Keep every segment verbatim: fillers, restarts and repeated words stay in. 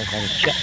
I gotta check.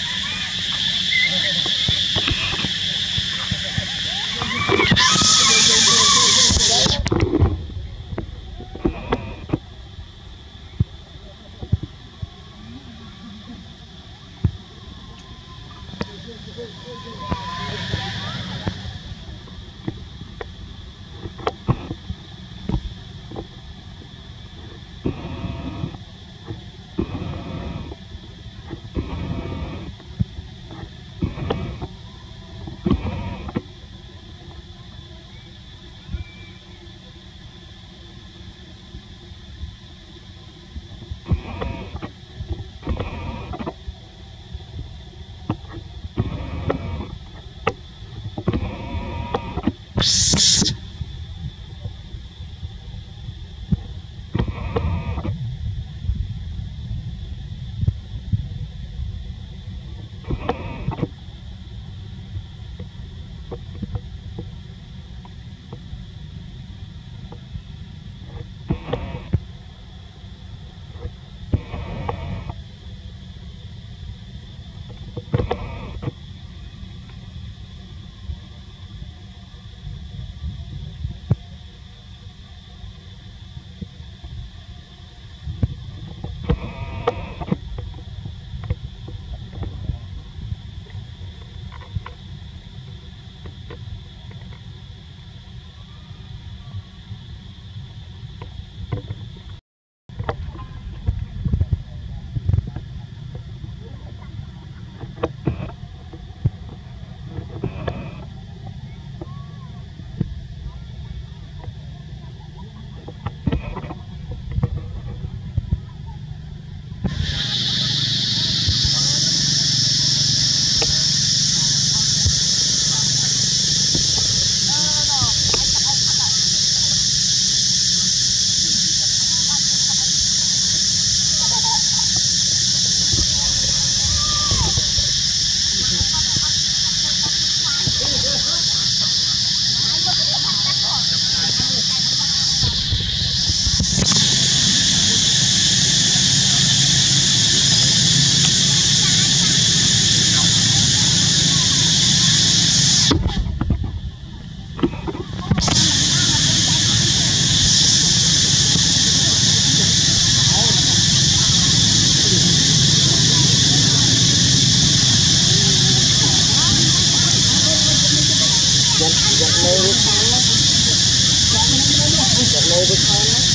That made it. That made it.